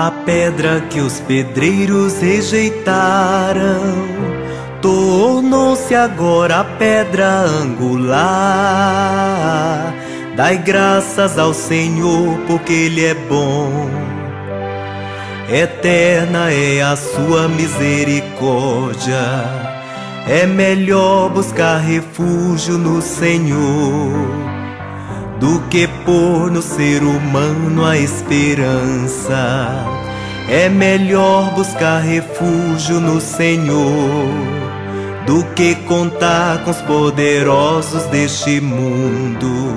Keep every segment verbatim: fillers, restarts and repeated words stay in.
a pedra que os pedreiros rejeitaram tornou-se agora a pedra angular. Dai graças ao Senhor, porque Ele é bom, eterna é a sua misericórdia. É melhor buscar refúgio no Senhor do que pôr no ser humano a esperança. É melhor buscar refúgio no Senhor do que contar com os poderosos deste mundo.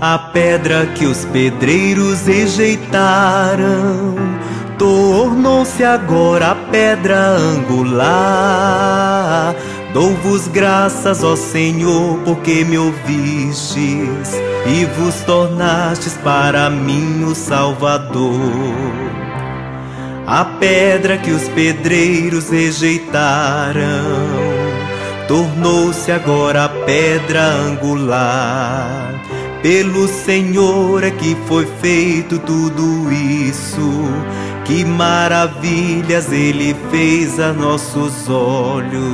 A pedra que os pedreiros rejeitaram tornou-se agora a pedra angular. Dou-vos graças, ó Senhor, porque me ouvistes e vos tornastes para mim o Salvador. A pedra que os pedreiros rejeitaram tornou-se agora a pedra angular. Pelo Senhor é que foi feito tudo isso, que maravilhas Ele fez a nossos olhos.